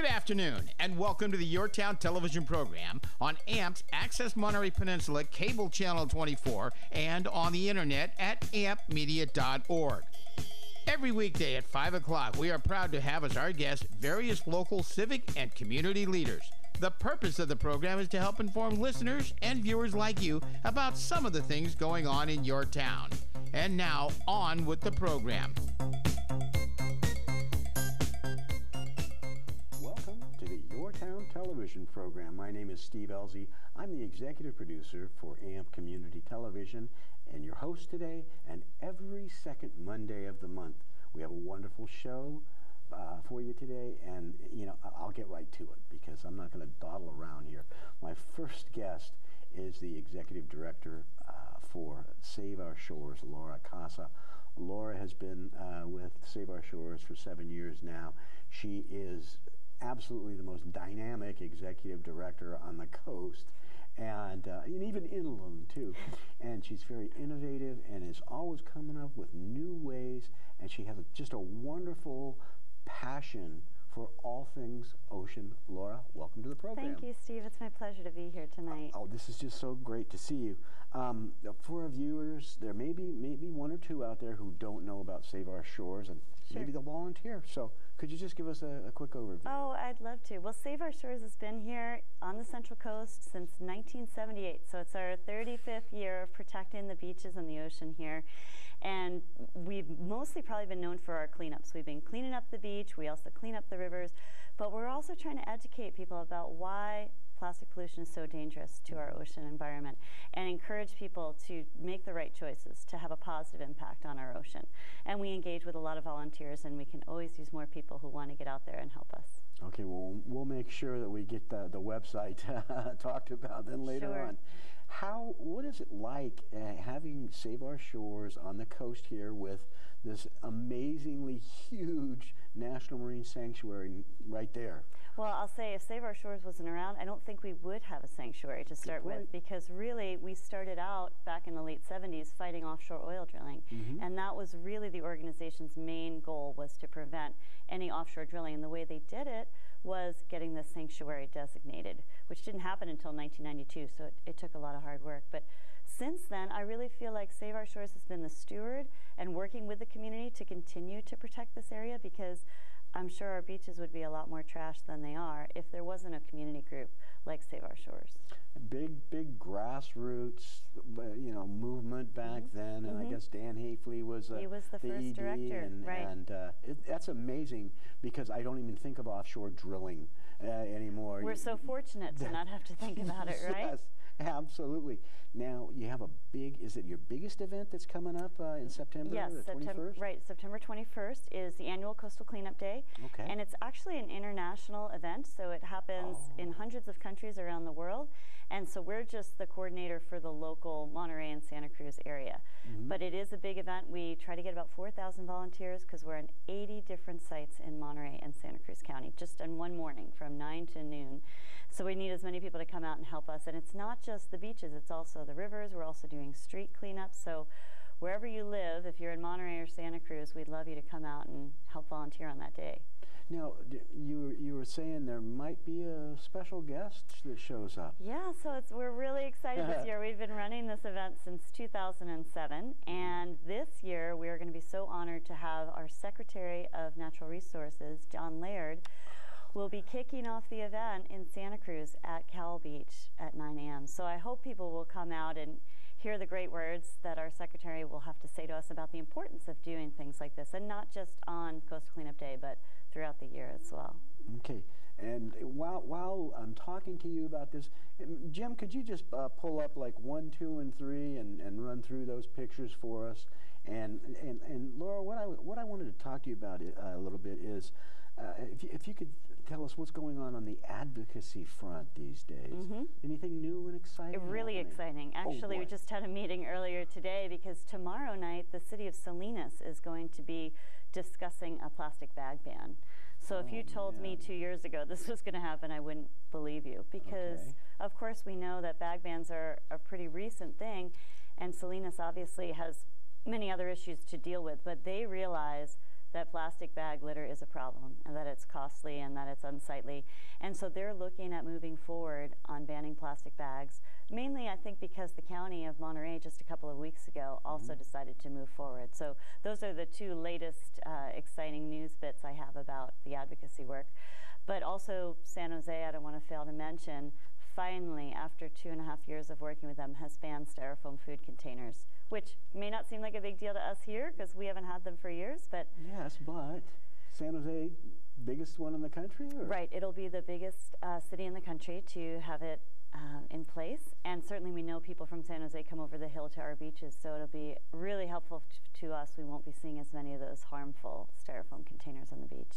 Good afternoon, and welcome to the Your Town television program on AMP's Access Monterey Peninsula Cable Channel 24 and on the internet at ampmedia.org. Every weekday at 5 o'clock, we are proud to have as our guests various local civic and community leaders. The purpose of the program is to help inform listeners and viewers like you about some of the things going on in your town. And now, on with the program. Television program. My name is Steve Ellzey. I'm the executive producer for AMP Community Television and your host today, and every second Monday of the month. We have a wonderful show for you today, and you know, I'll get right to it because I'm not going to dawdle around here. My first guest is the executive director for Save Our Shores, Laura Kasa. Laura has been with Save Our Shores for 7 years now. She is absolutely the most dynamic executive director on the coast, and even inland too. And she's very innovative and is always coming up with new ways, and she has just a wonderful passion for all things ocean. Laura, welcome to the program. Thank you, Steve. It's my pleasure to be here tonight. Oh, this is just so great to see you. For our viewers, there may be one or two out there who don't know about Save Our Shores, and sure, maybe they'll volunteer. So could you just give us a quick overview? Oh, I'd love to. Well, Save Our Shores has been here on the Central Coast since 1978, so it's our 35th year of protecting the beaches and the ocean here. And we've mostly probably been known for our cleanups. We've been cleaning up the beach, we also clean up the rivers, but we're also trying to educate people about why plastic pollution is so dangerous to our ocean environment and encourage people to make the right choices to have a positive impact on our ocean. And we engage with a lot of volunteers, and we can always use more people who want to get out there and help us. Okay, well, we'll make sure that we get the website talked about then later on. How, what is it like having Save Our Shores on the coast here with this amazingly huge National Marine Sanctuary right there? Well, I'll say if Save Our Shores wasn't around, I don't think we would have a sanctuary to start with, because really we started out back in the late 70s fighting offshore oil drilling, and that was really the organization's main goal, was to prevent any offshore drilling. And the way they did it was getting the sanctuary designated, which didn't happen until 1992, so it took a lot of hard work. But since then, I really feel like Save Our Shores has been the steward and working with the community to continue to protect this area, because I'm sure our beaches would be a lot more trash than they are if there wasn't a community group like Save Our Shores. Big grassroots, you know, movement back then, and I guess Dan Hafley was the first ED director, and, that's amazing, because I don't even think of offshore drilling anymore. We're so fortunate to not have to think about it, right? Yes. Absolutely. Now, you have a big, is it your biggest event that's coming up in September? Yes, September 21st is the annual Coastal Cleanup Day. Okay. And it's actually an international event, so it happens in hundreds of countries around the world. And so we're just the coordinator for the local Monterey and Santa Cruz area. But it is a big event. We try to get about 4,000 volunteers, because we're on 80 different sites in Monterey and Santa Cruz County, just in one morning from 9 to noon. So we need as many people to come out and help us. And it's not just the beaches, it's also the rivers. We're also doing street cleanups. So wherever you live, if you're in Monterey or Santa Cruz, we'd love you to come out and help volunteer on that day. Now, you were saying there might be a special guest that shows up. Yeah, so we're really excited this year. We've been running this event since 2007, and this year we are going to be so honored to have our Secretary of Natural Resources, John Laird, will be kicking off the event in Santa Cruz at Cowell Beach at 9 a.m. So I hope people will come out and hear the great words that our Secretary will have to say to us about the importance of doing things like this, and not just on Coastal Cleanup Day, but throughout the year as well. Okay, and while I'm talking to you about this, Jim, could you just pull up like 1, 2, and 3 and run through those pictures for us? And Laura, what I wanted to talk to you about a little bit is if you could tell us what's going on the advocacy front these days. Anything new and exciting? Really exciting. Actually, we just had a meeting earlier today, because tomorrow night the city of Salinas is going to be discussing a plastic bag ban. So if you told me 2 years ago this was going to happen, I wouldn't believe you, because of course we know that bag bans are a pretty recent thing, and Salinas obviously has many other issues to deal with, but they realize that plastic bag litter is a problem and that it's costly and that it's unsightly. And so they're looking at moving forward on banning plastic bags, mainly I think because the county of Monterey just a couple of weeks ago also decided to move forward. So those are the two latest exciting news bits I have about the advocacy work. But also San Jose, I don't want to fail to mention, finally, after 2.5 years of working with them, has banned styrofoam food containers, which may not seem like a big deal to us here because we haven't had them for years, but... Yes, but San Jose, biggest one in the country? Or? Right, it'll be the biggest city in the country to have it in place, and certainly we know people from San Jose come over the hill to our beaches, so it'll be really helpful to us. We won't be seeing as many of those harmful styrofoam containers on the beach.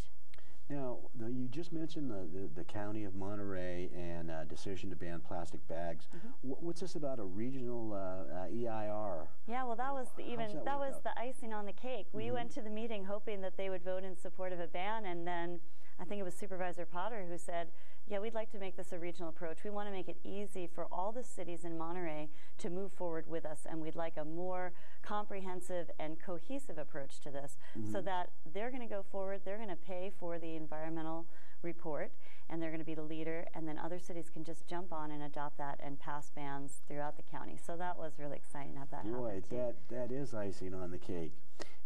Now, you just mentioned the county of Monterey and decision to ban plastic bags. What's this about a regional EIR? Yeah, well, that was that was the icing on the cake. We went to the meeting hoping that they would vote in support of a ban, and then I think it was Supervisor Potter who said, yeah, we'd like to make this a regional approach. We want to make it easy for all the cities in Monterey to move forward with us, and we'd like a more comprehensive and cohesive approach to this so that they're going to go forward, they're going to pay for the environmental report, and they're going to be the leader, and then other cities can just jump on and adopt that and pass bans throughout the county. So that was really exciting to have that happen. That is icing on the cake.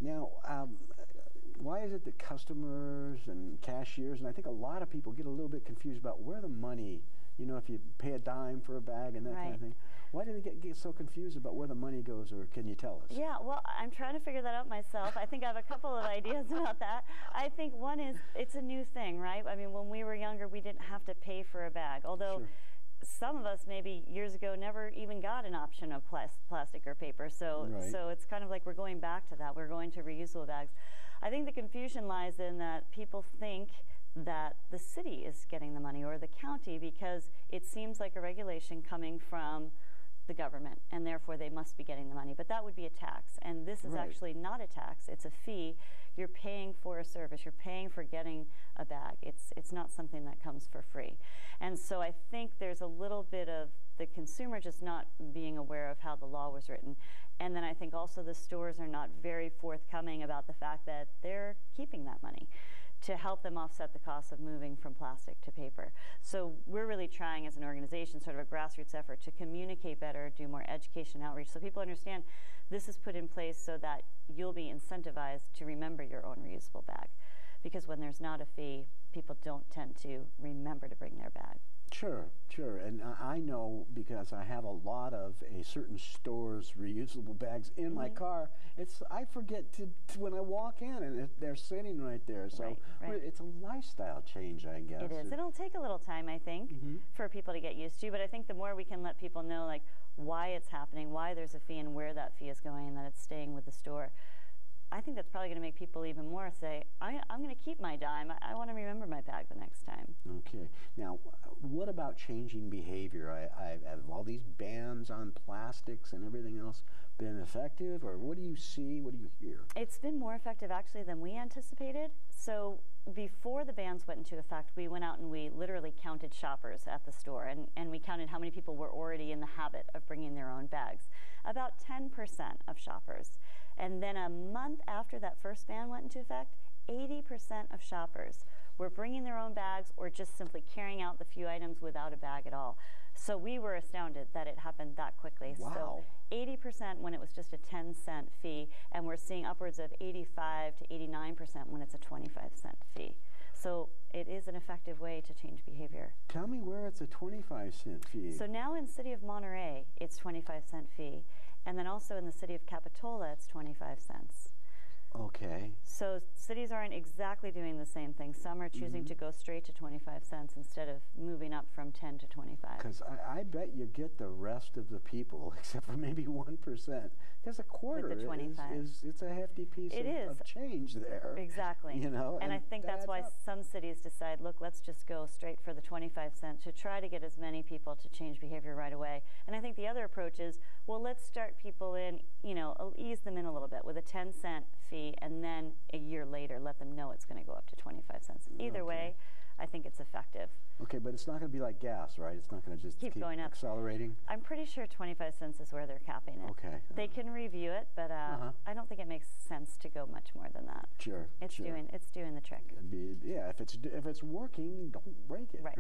Now, why is it that customers and cashiers, and I think a lot of people get a little bit confused about where the money, you know, if you pay a dime for a bag and that kind of thing, why do they get so confused about where the money goes, or can you tell us? Yeah, well, I'm trying to figure that out myself. I think I have a couple of ideas about that. I think one is it's a new thing, right? I mean, when we were younger, we didn't have to pay for a bag, although some of us maybe years ago never even got an option of plastic or paper, so so it's kind of like we're going back to that. We're going to reusable bags. I think the confusion lies in that people think that the city is getting the money or the county because it seems like a regulation coming from the government, and therefore they must be getting the money. But that would be a tax, and this is actually not a tax. It's a fee. You're paying for a service. You're paying for getting a bag. It's not something that comes for free. And so I think there's a little bit of the consumer just not being aware of how the law was written. And then I think also the stores are not very forthcoming about the fact that they're keeping that money to help them offset the cost of moving from plastic to paper. So we're really trying as an organization, sort of a grassroots effort, to communicate better, do more education outreach so people understand this is put in place so that you'll be incentivized to remember your own reusable bag. Because when there's not a fee, people don't tend to remember to bring their bag. Sure, sure. And I know because I have a lot of a certain store's reusable bags in my car. I forget to when I walk in, and they're sitting right there. So it's a lifestyle change, I guess. It is. It'll take a little time, I think, for people to get used to. But I think the more we can let people know, like, why it's happening, why there's a fee and where that fee is going, and that it's staying with the store, I think that's probably going to make people even more say, I'm going to keep my dime. I want to remember my bag the next time. Okay. Now, what about changing behavior? Have all these bans on plastics and everything else been effective? Or what do you see? What do you hear? It's been more effective, actually, than we anticipated. So before the bans went into effect, we went out and we literally counted shoppers at the store, and we counted how many people were already in the habit of bringing their own bags. About 10% of shoppers. And then a month after that first ban went into effect, 80% of shoppers were bringing their own bags or just simply carrying out the few items without a bag at all. So we were astounded that it happened that quickly. Wow. So 80% when it was just a 10-cent fee, and we're seeing upwards of 85 to 89% when it's a 25-cent fee. So it is an effective way to change behavior. Tell me where it's a 25-cent fee. So now in the city of Monterey, it's 25-cent fee. And then also in the city of Capitola, it's 25 cents. Okay. So cities aren't exactly doing the same thing. Some are choosing to go straight to 25 cents instead of moving up from 10 to 25. Because I bet you get the rest of the people, except for maybe 1%. Because a quarter with the 25. It's a hefty piece of change there. Exactly. You know, and I think that's why some cities decide, look, let's just go straight for the 25 cent to try to get as many people to change behavior right away. And I think the other approach is, well, let's start people in, you know, ease them in a little bit with a 10-cent fee, and then a year later let them know it's going to go up to 25 cents. Either way, I I think it's effective. Okay, but it's not going to be like gas, right? It's not going to just keep going up. Accelerating? I'm pretty sure 25 cents is where they're capping it. Okay. They can review it, but I don't think it makes sense to go much more than that. Sure. It's doing the trick. Yeah, if it's working, don't break it. Right.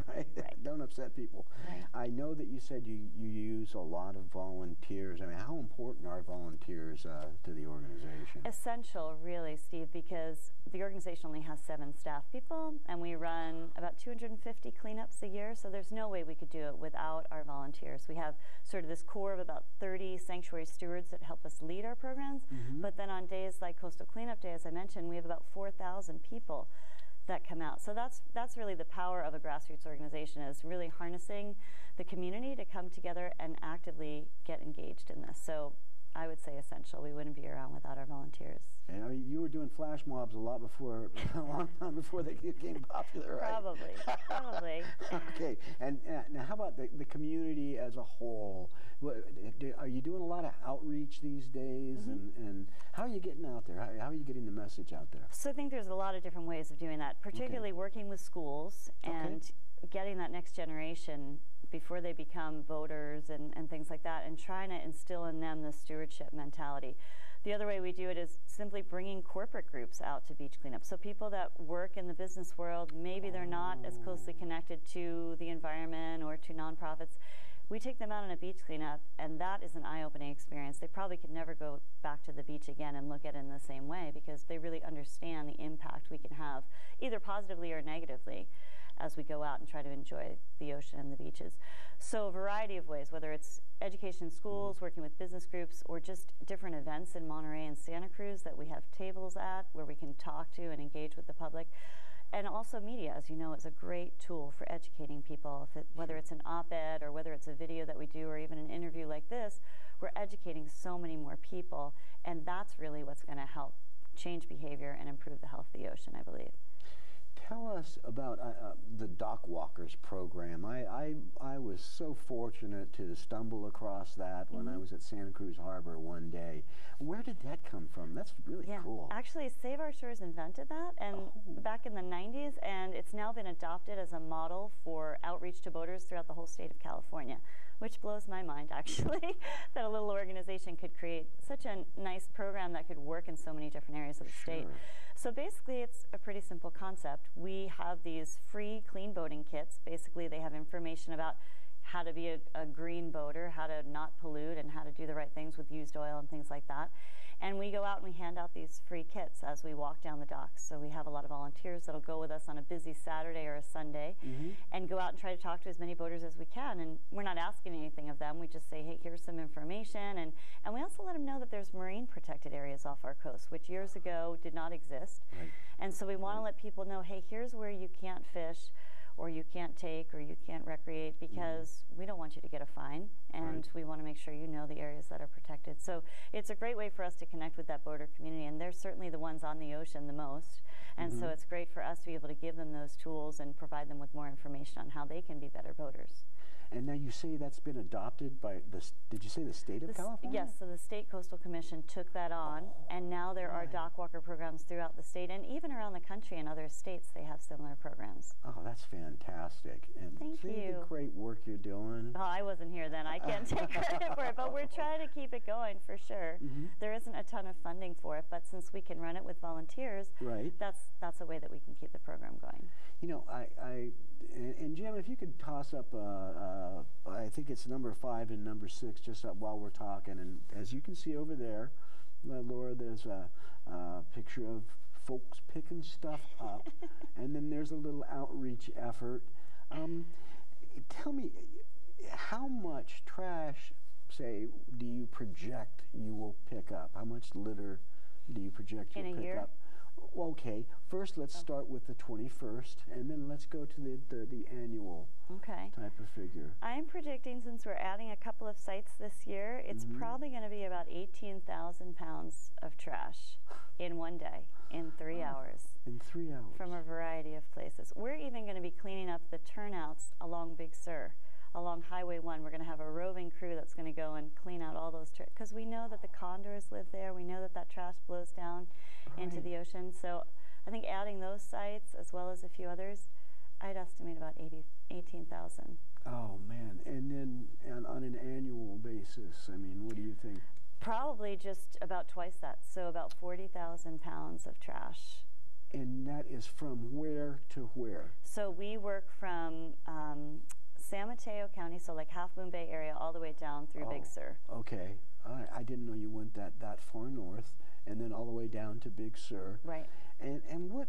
Don't upset people. Right. I know that you said you use a lot of volunteers. I mean, how important are volunteers to the organization? Essential, really, Steve, because the organization only has 7 staff people, and we run about 250 cleanups a year, so there's no way we could do it without our volunteers. We have sort of this core of about 30 sanctuary stewards that help us lead our programs, but then on days like Coastal Cleanup Day, as I mentioned, we have about 4,000 people that come out. So that's really the power of a grassroots organization, is really harnessing the community to come together and actively get engaged in this. So I would say essential. We wouldn't be around without our volunteers. And I mean, you were doing flash mobs a lot before, a long time before they became popular, right? Probably. Okay. And now, how about the community as a whole? Are you doing a lot of outreach these days? And how are you getting out there? How are you getting the message out there? So I think there's a lot of different ways of doing that, particularly working with schools and getting that next generation before they become voters and things like that, and trying to instill in them the stewardship mentality. The other way we do it is simply bringing corporate groups out to beach cleanup. So people that work in the business world, maybe they're not as closely connected to the environment or to nonprofits. We take them out on a beach cleanup, and that is an eye-opening experience. They probably could never go back to the beach again and look at it in the same way, because they really understand the impact we can have, either positively or negatively, as we go out and try to enjoy the ocean and the beaches. So a variety of ways, whether it's education in schools, working with business groups, or just different events in Monterey and Santa Cruz that we have tables at where we can talk to and engage with the public. And also media, as you know, is a great tool for educating people, whether it's an op-ed or whether it's a video that we do or even an interview like this. We're educating so many more people, and that's really what's going to help change behavior and improve the health of the ocean, I believe. Tell us about the Dock Walkers program. I was so fortunate to stumble across that when I was at Santa Cruz Harbor one day. Where did that come from? That's really cool. Actually, Save Our Shores invented that back in the 90s, and it's now been adopted as a model for outreach to boaters throughout the whole state of California, which blows my mind, actually, that a little organization could create such a nice program that could work in so many different areas of the state. So basically, it's a pretty simple concept. We have these free clean boating kits. Basically, they have information about how to be a green boater, how to not pollute, and how to do the right things with used oil and things like that. And we go out and we hand out these free kits as we walk down the docks. So we have a lot of volunteers that'll go with us on a busy Saturday or a Sunday and go out and try to talk to as many boaters as we can. And we're not asking anything of them. We just say, hey, here's some information. And we also let them know that there's marine protected areas off our coast, which years ago did not exist. And so we want to let people know, hey, here's where you can't fish, or you can't take, or you can't recreate, because we don't want you to get a fine, and we want to make sure you know the areas that are protected. So it's a great way for us to connect with that boater community, and they're certainly the ones on the ocean the most, and so it's great for us to be able to give them those tools and provide them with more information on how they can be better boaters. And now you say that's been adopted by the, did you say the state of California? Yes, so the State Coastal Commission took that on, and now there are dock walker programs throughout the state, and even around the country in other states they have similar programs. Oh, that's fantastic. And Thank you. The great work you're doing. Oh, I wasn't here then. I can't take credit for it, but we're trying to keep it going for sure. There isn't a ton of funding for it, but since we can run it with volunteers, that's a way that we can keep the program going. You know, and Jim, if you could toss up I think it's number 5 and number 6 just up while we're talking. And as you can see over there, Laura, there's a picture of folks picking stuff up. And then there's a little outreach effort. Tell me, how much trash, say, do you project you will pick up? How much litter do you project you'll pick up? Okay, first let's start with the 21st, and then let's go to the annual type of figure. I'm predicting, since we're adding a couple of sites this year, it's probably going to be about 18,000 pounds of trash in one day, in 3 hours. In 3 hours. From a variety of places. We're even going to be cleaning up the turnouts along Big Sur. Along Highway 1, we're going to have a roving crew that's going to go and clean out all those trash, because we know that the condors live there. We know that that trash blows down into the ocean. So I think adding those sites, as well as a few others, I'd estimate about 18,000. Oh man! And then on an annual basis, I mean, what do you think? Probably just about twice that, so about 40,000 pounds of trash. And that is from where to where? So we work from San Mateo County, so like Half Moon Bay area, all the way down through Big Sur. Okay, all right. I didn't know you went that far north, and then all the way down to Big Sur. Right. And what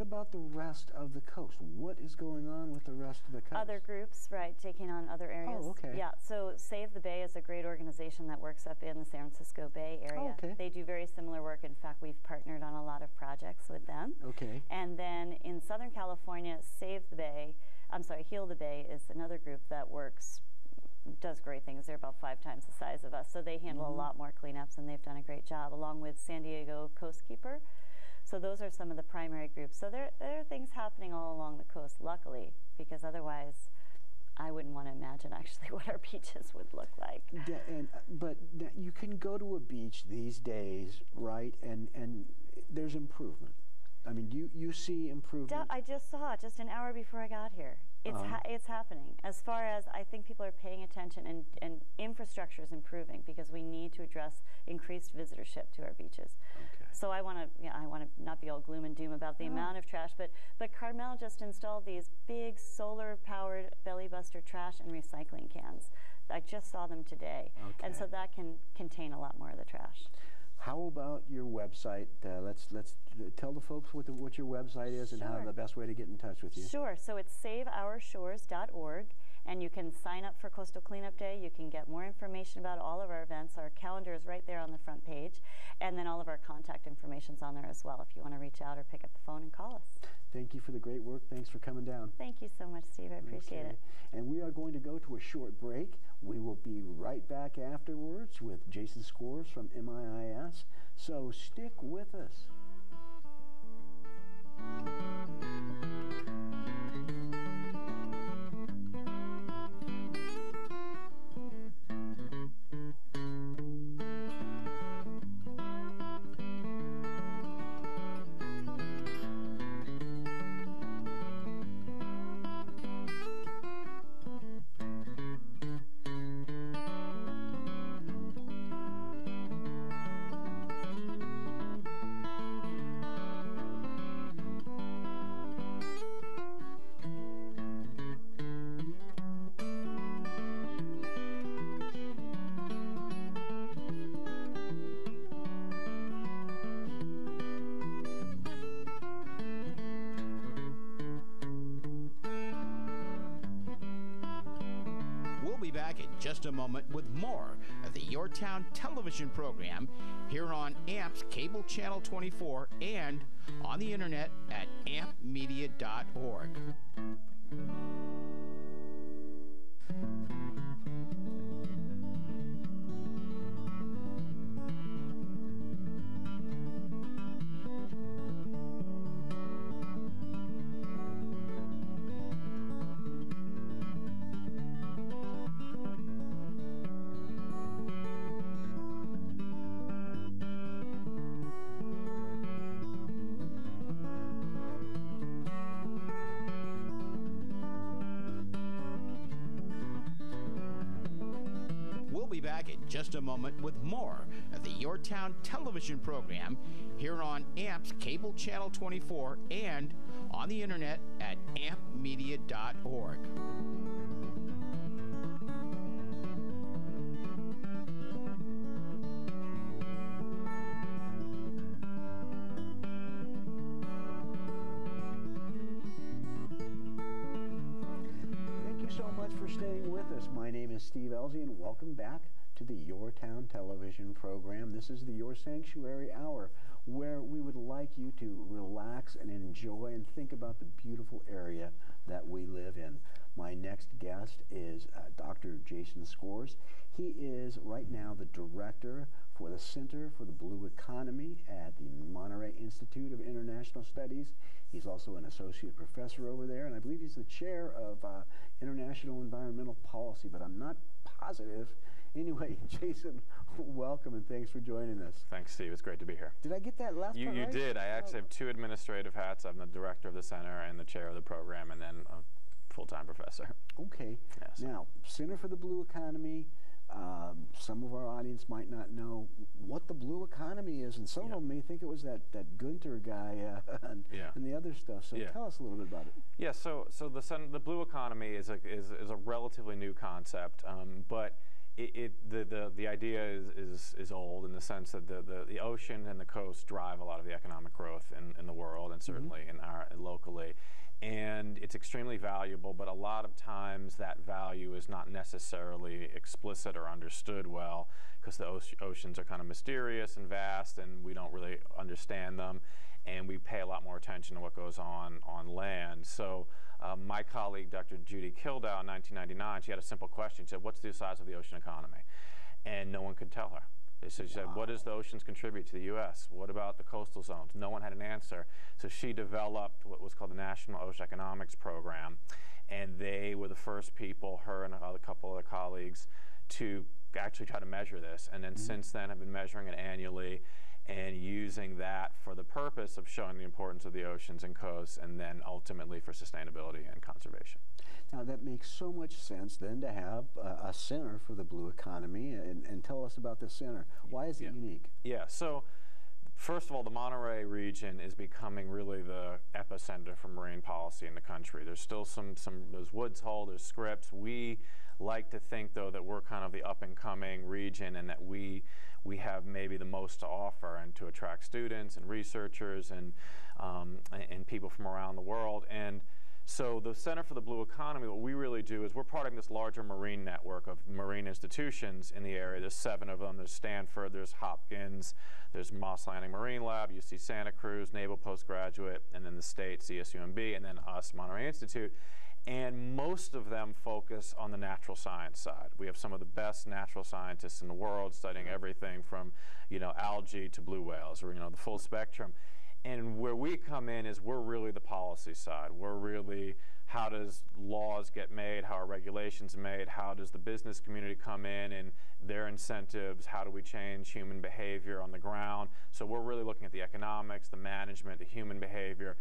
about the rest of the coast? What is going on with the rest of the coast? Other groups, right, taking on other areas. Oh, okay. Yeah, so Save the Bay is a great organization that works up in the San Francisco Bay area. Oh, okay. They do very similar work. In fact, we've partnered on a lot of projects with them. Okay. And then in Southern California, Heal the Bay is another group that does great things. They're about 5 times the size of us, so they handle a lot more cleanups, and they've done a great job, along with San Diego Coast Keeper. So those are some of the primary groups. So there are things happening all along the coast, luckily, because otherwise I wouldn't want to imagine actually what our beaches would look like. But you can go to a beach these days, right, and there's improvement. I mean, you see improvement. I just saw it just an hour before I got here. It's happening. As far as, I think people are paying attention, and infrastructure is improving because we need to address increased visitorship to our beaches. Okay. So I want to not be all gloom and doom about the amount of trash, but Carmel just installed these big solar-powered belly buster trash and recycling cans. I just saw them today, and so that can contain a lot more of the trash. How about your website? Let's tell the folks what your website is and how the best way to get in touch with you. Sure. So it's saveourshores.org, and you can sign up for Coastal Cleanup Day. You can get more information about all of our events. Our calendar is right there on the front page, and then all of our contact information is on there as well if you want to reach out or pick up the phone and call us. Thank you for the great work. Thanks for coming down. Thank you so much, Steve. I appreciate it. And we are going to go to a short break. We will be right back afterwards with Jason Scorse from MIIS. So stick with us. Just a moment with more of the Your Town television program here on AMP's Cable Channel 24 and on the internet at ampmedia.org. Just a moment with more of the Your Town television program here on AMP's Cable Channel 24 and on the internet at ampmedia.org. My name is Steve Ellzey, and welcome back to the Your Town television program. This is the Your Sanctuary Hour, where we would like you to relax and enjoy and think about the beautiful area that we live in. My next guest is Dr. Jason Scorse. He is right now the director for the Center for the Blue Economy at the Monterey Institute of International Studies. He's also an associate professor over there, and I believe he's the chair of International Environmental Policy, but I'm not positive Anyway, Jason, welcome and thanks for joining us. Thanks, Steve. It's great to be here. Did I get that last part right? You did. I actually have two administrative hats. I'm the director of the center and the chair of the program, and then a full-time professor. Okay. Yes. Now, Center for the Blue Economy. Some of our audience might not know what the blue economy is, and some of them may think it was that Gunter guy and the other stuff. So tell us a little bit about it. Yeah. So the blue economy is a relatively new concept, but the idea is old in the sense that the ocean and the coast drive a lot of the economic growth in the world, and certainly in our locally. And it's extremely valuable, but a lot of times that value is not necessarily explicit or understood well, because the oceans are kind of mysterious and vast, and we don't really understand them, and we pay a lot more attention to what goes on land. So my colleague, Dr. Judy Kildow, in 1999, she had a simple question. She said, what's the size of the ocean economy? And no one could tell her. So she said, what does the oceans contribute to the U.S.? What about the coastal zones? No one had an answer. So she developed what was called the National Ocean Economics Program, and they were the first people, her and a couple other colleagues, to actually try to measure this. And then since then have been measuring it annually and using that for the purpose of showing the importance of the oceans and coasts, and then ultimately for sustainability and conservation. Now that makes so much sense then to have a Center for the Blue Economy, and tell us about the center. Why is it unique? Yeah, so first of all, the Monterey region is becoming really the epicenter for marine policy in the country. There's still there's Woods Hole, there's Scripps. We like to think, though, that we're kind of the up-and-coming region, and that we have maybe the most to offer, and to attract students and researchers and people from around the world. And so the Center for the Blue Economy, what we really do is we're part of this larger marine network of marine institutions in the area. There's 7 of them. There's Stanford, there's Hopkins, there's Moss Landing Marine Lab, UC Santa Cruz, Naval Postgraduate, and then the state, CSUMB, and then us, Monterey Institute. And most of them focus on the natural science side. We have some of the best natural scientists in the world studying everything from, algae to blue whales, or, the full spectrum. And where we come in is we're really the policy side. We're really, how does laws get made? How are regulations made? How does the business community come in and their incentives? How do we change human behavior on the ground? So we're really looking at the economics, the management, the human behavior.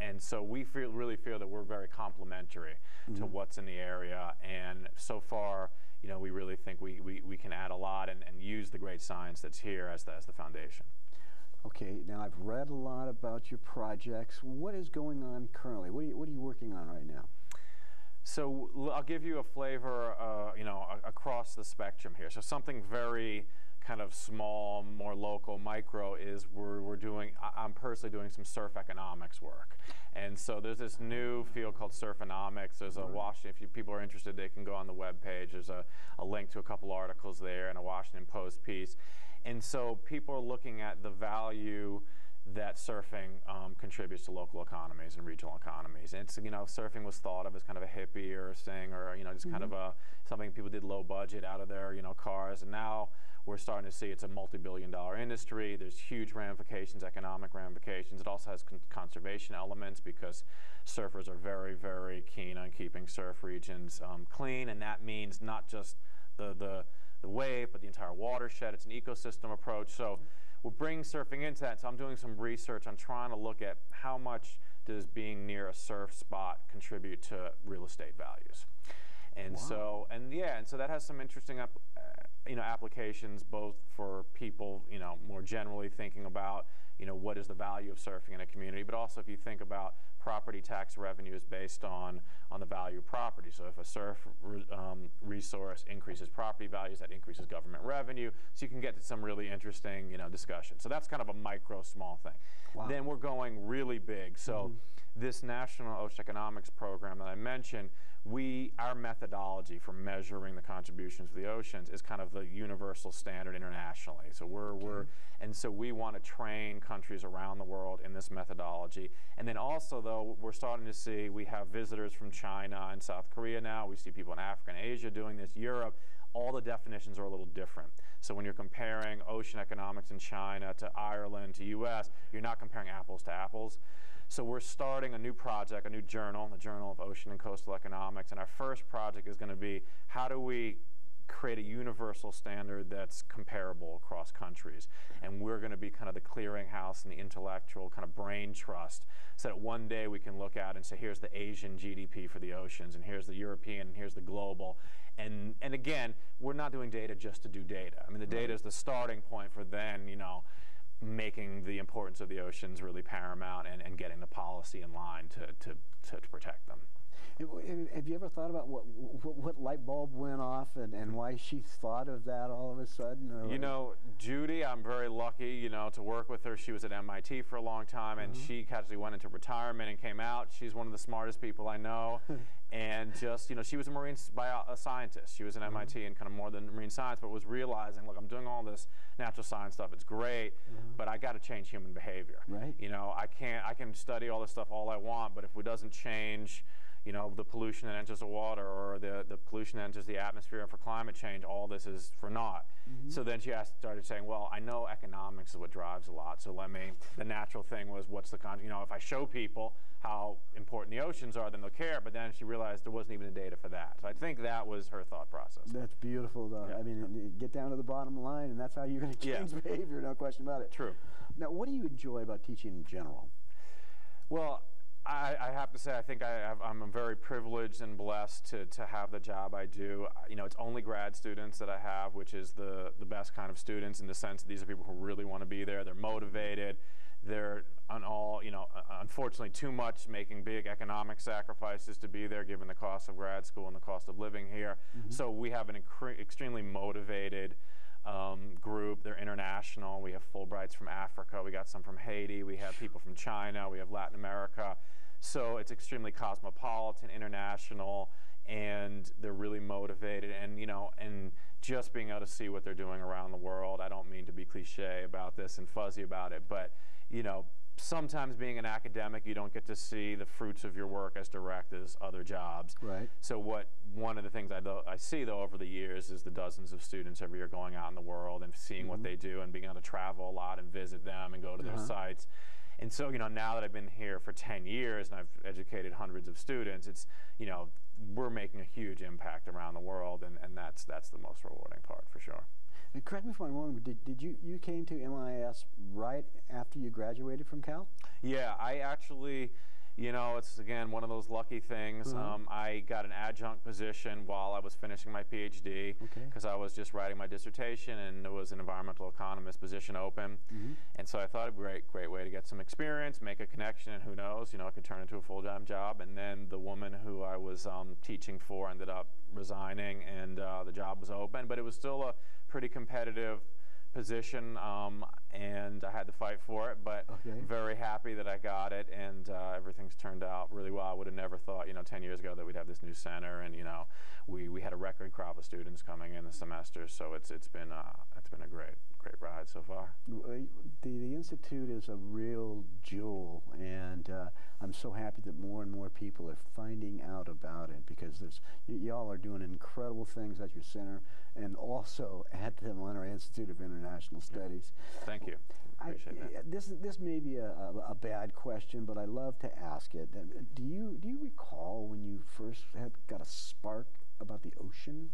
And so we really feel that we're very complementary to what's in the area. And so far, we really think we can add a lot and use the great science that's here as the foundation. Okay, now I've read a lot about your projects. What is going on currently? What are you working on right now? So I'll give you a flavor, across the spectrum here. So something very kind of small, more local, micro is I'm personally doing some surf economics work. And so there's this new field called surfonomics. There's a Washington, if people are interested, they can go on the web page. There's a link to a couple articles there and a Washington Post piece. And so people are looking at the value that surfing contributes to local economies and regional economies. And it's, surfing was thought of as kind of a hippie or a thing, or, just kind of something people did low budget out of their, cars. And now we're starting to see it's a multi-billion-dollar industry. There's huge ramifications, economic ramifications. It also has conservation elements, because surfers are very, very keen on keeping surf regions clean. And that means not just the wave, but the entire watershed. It's an ecosystem approach. So we'll bring surfing into that. So I'm doing some research. I'm trying to look at how much does being near a surf spot contribute to real estate values. And so that has some interesting applications, both for people, more generally thinking about, what is the value of surfing in a community, but also if you think about property tax revenue is based on the value of property. So if a surf resource increases property values, that increases government revenue. So you can get to some really interesting, discussion. So that's kind of a micro, small thing. Wow. Then we're going really big. So this National Ocean Economics Program that I mentioned, our methodology for measuring the contributions of the oceans is kind of the universal standard internationally. So so we want to train countries around the world in this methodology. And then also, though, we're starting to see, we have visitors from China and South Korea now. We see people in Africa and Asia doing this, Europe. All the definitions are a little different. So when you're comparing ocean economics in China to Ireland to US, you're not comparing apples to apples. So we're starting a new project, a new journal, the Journal of Ocean and Coastal Economics. And our first project is going to be, how do we create a universal standard that's comparable across countries. And we're going to be kind of the clearinghouse and the intellectual kind of brain trust, so that one day we can look at and say, here's the Asian GDP for the oceans, and here's the European, and here's the global. And again, we're not doing data just to do data. I mean, the data is the starting point for then, you know, making the importance of the oceans really paramount and getting the policy in line to protect them. Have you ever thought about what light bulb went off and why she thought of that all of a sudden? Or you know, Judy, I'm very lucky, you know, to work with her. She was at MIT for a long time, and she actually went into retirement and came out. She's one of the smartest people I know. And just, you know, she was a marine scientist. She was at MIT and kind of more than marine science, but was realizing, look, I'm doing all this natural science stuff. It's great, but I got to change human behavior. Right. You know, I can study all this stuff all I want, but if it doesn't change, you know, the pollution that enters the water or the pollution that enters the atmosphere, and for climate change, all this is for naught. So then she started saying, well, I know economics is what drives a lot, so let me, the natural thing was, what's the, you know, if I show people how important the oceans are, then they'll care. But then she realized there wasn't even the data for that. So I think that was her thought process. That's beautiful, though. Yeah. I mean, get down to the bottom line, and that's how you're going to change behavior, no question about it. True. Now, what do you enjoy about teaching in general? Well, I have to say, I think I'm very privileged and blessed to have the job I do. You know, it's only grad students that I have, which is the best kind of students, in the sense that these are people who really want to be there. They're motivated. They're you know, unfortunately too much making big economic sacrifices to be there, given the cost of grad school and the cost of living here. So we have an extremely motivated group. They're international. We have Fulbrights from Africa. We got some from Haiti. We have people from China. We have Latin America. So it's extremely cosmopolitan, international, and they're really motivated. And you know, and just being able to see what they're doing around the world. I don't mean to be cliche about this and fuzzy about it, but you know, sometimes being an academic, you don't get to see the fruits of your work as direct as other jobs. Right. So what one of the things I see, though, over the years is the dozens of students every year going out in the world and seeing what they do and being able to travel a lot and visit them and go to their sites. And so, you know, now that I've been here for 10 years and I've educated hundreds of students, it's, you know, we're making a huge impact around the world, and that's the most rewarding part, for sure. And correct me if I'm wrong, but did you came to MIS right after you graduated from Cal? Yeah, I actually, you know, it's again one of those lucky things. I got an adjunct position while I was finishing my PhD, because I was just writing my dissertation, and there was an environmental economist position open. And so I thought it'd be a great way to get some experience, make a connection, and who knows, you know, I could turn into a full-time job. And then the woman who I was teaching for ended up resigning, and the job was open, but it was still a pretty competitive position, and I had to fight for it, but very happy that I got it, and everything's turned out really well. I would have never thought, you know, 10 years ago that we'd have this new center, and you know, we had a record crop of students coming in the semester, so it's been a great ride so far. The Institute is a real jewel, and I'm so happy that more and more people are finding out about it, because there's y'all are doing incredible things at your center and also at the Monterey Institute of International Studies. Thank you. I appreciate that. This may be a bad question, but I love to ask it. Do you recall when you first got a spark about the ocean?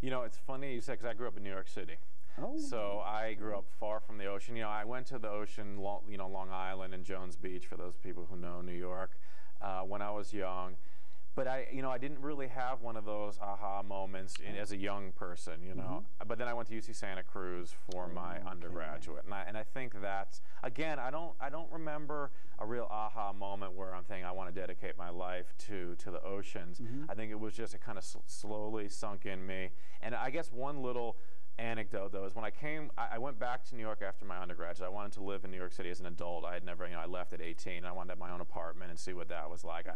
You know, it's funny you said, because I grew up in New York City. Oh. So I grew up far from the ocean. You know, I went to the ocean, you know, Long Island and Jones Beach, for those people who know New York, when I was young. But I, you know, I didn't really have one of those aha moments as a young person, you know. But then I went to UC Santa Cruz for my undergraduate, and I think that's, again, I don't remember a real aha moment where I'm thinking I want to dedicate my life to the oceans. I think it was just, it kind of slowly sunk in me. And I guess one little anecdote, though, is when I came, I went back to New York after my undergraduate. I wanted to live in New York City as an adult. I had never, you know, I left at 18. And I wanted to have my own apartment and see what that was like.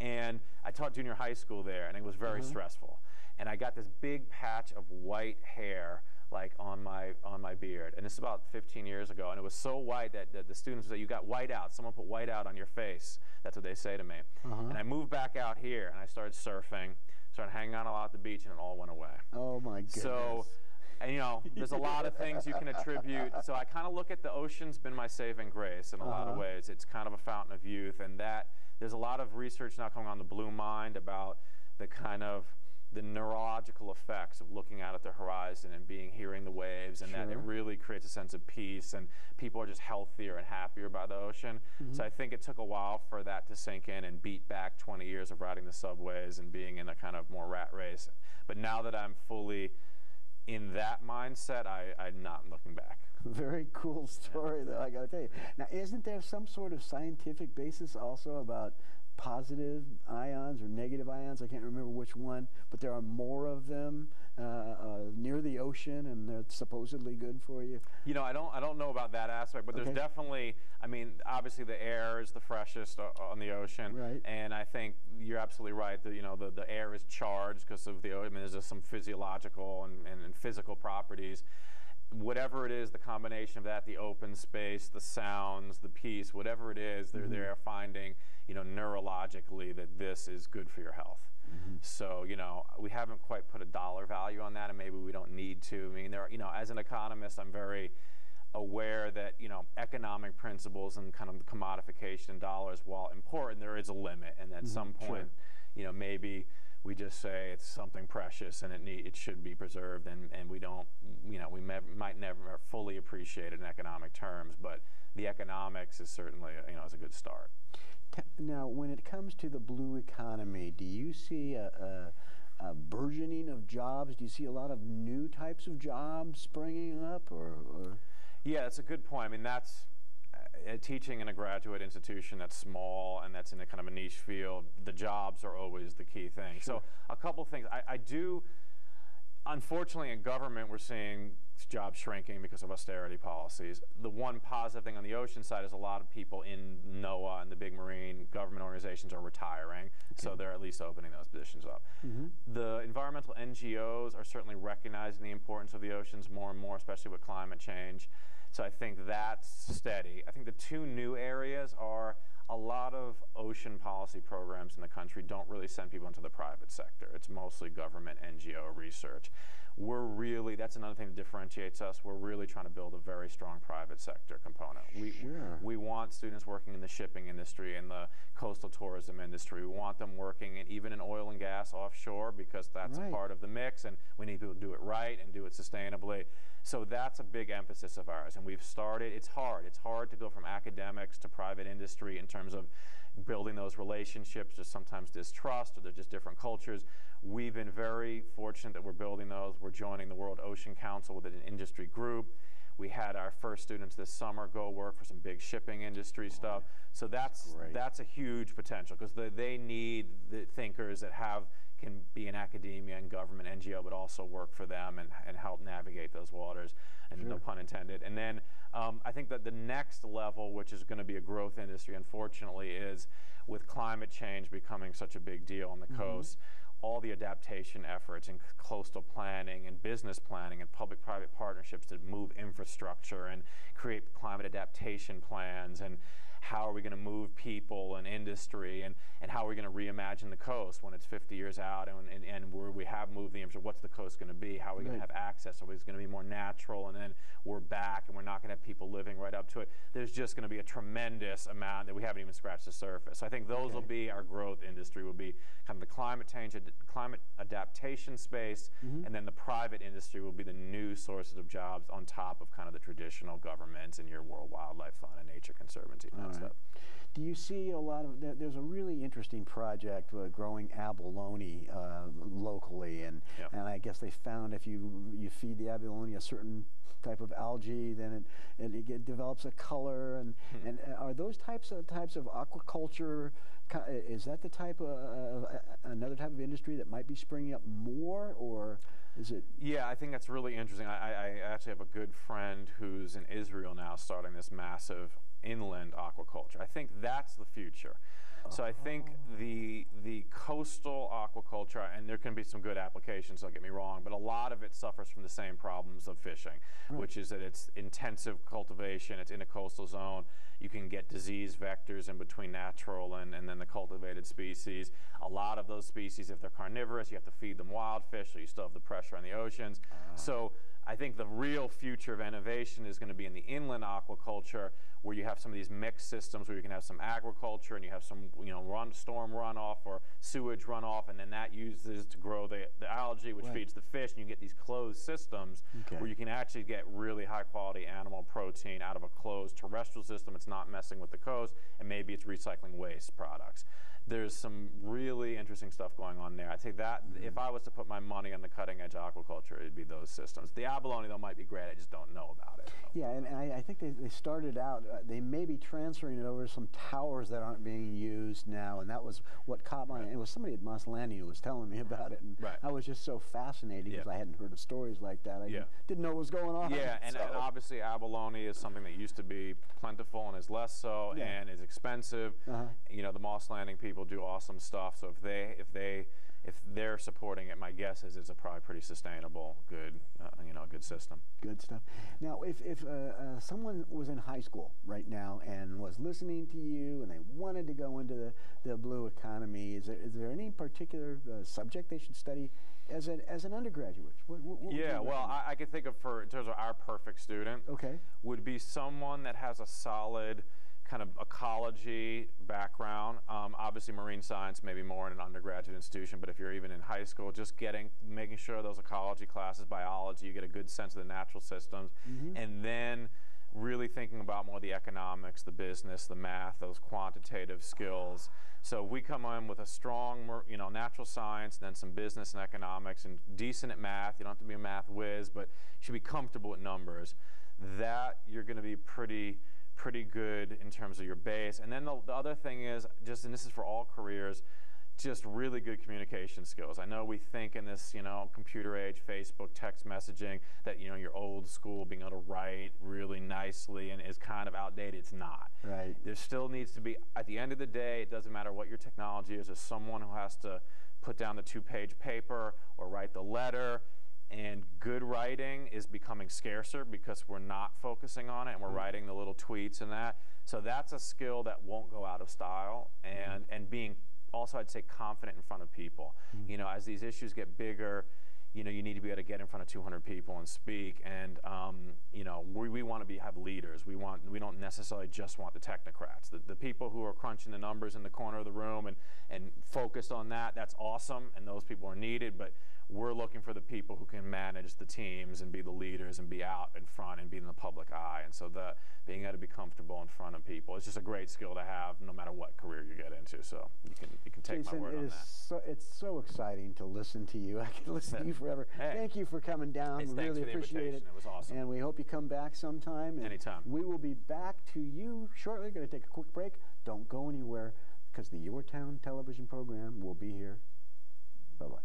And I taught junior high school there, and it was very stressful. And I got this big patch of white hair, like on my beard, and this is about 15 years ago, and it was so white that the students would say, "You got white out. Someone put white out on your face." That's what they say to me. And I moved back out here, and I started surfing, started hanging out a lot at the beach, and it all went away. Oh my goodness. So. And, you know, there's a lot of things you can attribute. So I kind of look at the ocean's been my saving grace in a lot of ways. It's kind of a fountain of youth, and that there's a lot of research now coming on the blue mind about the kind of the neurological effects of looking out at the horizon and hearing the waves, and that it really creates a sense of peace, and people are just healthier and happier by the ocean. So I think it took a while for that to sink in and beat back 20 years of riding the subways and being in a kind of more rat race. But now that I'm fully in that mindset, I'm not looking back. Very cool story, though, I gotta tell you. Now, isn't there some sort of scientific basis also about positive ions or negative ions? I can't remember which one, but there are more of them near the ocean, and they're supposedly good for you. You know, I don't know about that aspect, but there's definitely, I mean, obviously the air is the freshest on the ocean, and I think you're absolutely right that, you know, the air is charged because of the, I mean, there's just some physiological and physical properties. Whatever it is, the combination of that, the open space, the sounds, the peace, whatever it is, they're finding, you know, neurologically that this is good for your health. So, you know, we haven't quite put a dollar value on that, and maybe we don't need to. I mean, there are, you know, as an economist, I'm very aware that, you know, economic principles and kind of the commodification in dollars, while important, there is a limit, and at some point, you know, maybe we just say it's something precious and it should be preserved, and we don't, you know, we might never fully appreciate it in economic terms, but the economics is certainly, you know, is a good start. Now, when it comes to the blue economy, do you see a burgeoning of jobs? Do you see a lot of new types of jobs springing up, or? Yeah, that's a good point. I mean, that's teaching in a graduate institution that's small and that's in a kind of a niche field. The jobs are always the key thing. So a couple things. I do, unfortunately, in government, we're seeing jobs shrinking because of austerity policies. The one positive thing on the ocean side is a lot of people in NOAA and the big marine government organizations are retiring, so they're at least opening those positions up. The environmental NGOs are certainly recognizing the importance of the oceans more and more, especially with climate change. So I think that's steady. I think the two new areas are a lot of ocean policy programs in the country don't really send people into the private sector. It's mostly government NGO research. We're really, that's another thing that differentiates us. We're really trying to build a very strong private sector component. We want students working in the shipping industry and the coastal tourism industry. We want them working in, even in oil and gas offshore, because that's a part of the mix, and we need people to do it right and do it sustainably. So that's a big emphasis of ours, and we've started. It's hard. It's hard to go from academics to private industry in terms of building those relationships. There's sometimes distrust, or they're just different cultures. We've been very fortunate that we're building those. We're joining the World Ocean Council with an industry group. We had our first students this summer go work for some big shipping industry stuff. So that's a huge potential, because they need the thinkers that can be in academia and government NGO, but also work for them and help navigate those waters, and no pun intended. And then I think that the next level, which is going to be a growth industry, unfortunately, is with climate change becoming such a big deal on the coast, all the adaptation efforts and coastal planning and business planning and public-private partnerships to move infrastructure and create climate adaptation plans, and how are we going to move people and industry, and how are we going to reimagine the coast when it's 50 years out, and where we have moved the infrastructure, what's the coast going to be, how are we going to have access, are we going to be more natural, and then we're back and we're not going to have people living right up to it. There's just going to be a tremendous amount that we haven't even scratched the surface. So I think those will be our growth industry, will be kind of the climate change, climate adaptation space, and then the private industry will be the new sources of jobs on top of kind of the traditional governments and your World Wildlife Fund and Nature Conservancy. Do you see a lot of, there's a really interesting project growing abalone locally, and I guess they found if you feed the abalone a certain type of algae, then it develops a color, and are those types of aquaculture, is that the type of another type of industry that might be springing up more, or is it? Yeah, I think that's really interesting. I actually have a good friend who's in Israel now starting this massive inland aquaculture. I think that's the future. So I think the coastal aquaculture, and there can be some good applications, don't get me wrong, but a lot of it suffers from the same problems of fishing, which is that it's intensive cultivation, it's in a coastal zone, you can get disease vectors in between natural and then the cultivated species. A lot of those species, if they're carnivorous, you have to feed them wild fish, so you still have the pressure on the oceans. So I think the real future of innovation is going to be in the inland aquaculture, where you have some of these mixed systems where you can have some agriculture and you have some, storm runoff or sewage runoff, and then that uses to grow the algae, which feeds the fish, and you get these closed systems where you can actually get really high quality animal protein out of a closed terrestrial system. It's not messing with the coast, and maybe it's recycling waste products. There's some really interesting stuff going on there. I think that if I was to put my money on the cutting edge aquaculture, it'd be those systems. The abalone, though, might be great. I just don't know about it. Yeah, and I think they started out, they may be transferring it over to some towers that aren't being used now, and that was what caught my It was somebody at Montelani who was telling me about it, and I was just so fascinated because I hadn't heard of stories like that. I didn't know what was going on. Yeah, and obviously abalone is something that used to be plentiful and is less so, and is expensive. You know, the Moss Landing people do awesome stuff, so if they're supporting it, my guess is it's a probably pretty sustainable, good, good system. Good stuff. Now, if someone was in high school right now and was listening to you and they wanted to go into the blue economy, is there any particular subject they should study as an undergraduate? What I could think of in terms of our perfect student, would be someone that has a solid kind of ecology background. Obviously marine science maybe more in an undergraduate institution, but if you're even in high school, just making sure those ecology classes, biology, you get a good sense of the natural systems, and then really thinking about more the economics, the business, the math, those quantitative skills. So we come in with a strong, natural science, then some business and economics, and decent at math. You don't have to be a math whiz, but you should be comfortable with numbers. That you're going to be pretty good in terms of your base. And then the other thing is, and this is for all careers, just really good communication skills. I know we think in this, computer age, Facebook, text messaging, that, you're old school, being able to write really nicely and is kind of outdated. It's not. Right. There still needs to be, at the end of the day, it doesn't matter what your technology is, there's someone who has to put down the 2-page paper or write the letter. And good writing is becoming scarcer because we're not focusing on it, and we're writing the little tweets and that. So that's a skill that won't go out of style, and being also, I'd say, confident in front of people. As these issues get bigger, you need to be able to get in front of 200 people and speak. And we want to have leaders. We don't necessarily just want the technocrats. The people who are crunching the numbers in the corner of the room and focused on that. That's awesome, and those people are needed. But we're looking for the people who can manage the teams and be the leaders and be out in front and be in the public eye. And so being able to be comfortable in front of people is just a great skill to have no matter what career you get into. So you can take Jason, my word on that. So, it's so exciting to listen to you. I could listen to you forever. Hey. Thank you for coming down. We really appreciate it. It was awesome. And we hope you come back sometime. And anytime. We will be back to you shortly. We're going to take a quick break. Don't go anywhere, because the Your Town television program will be here. Bye-bye.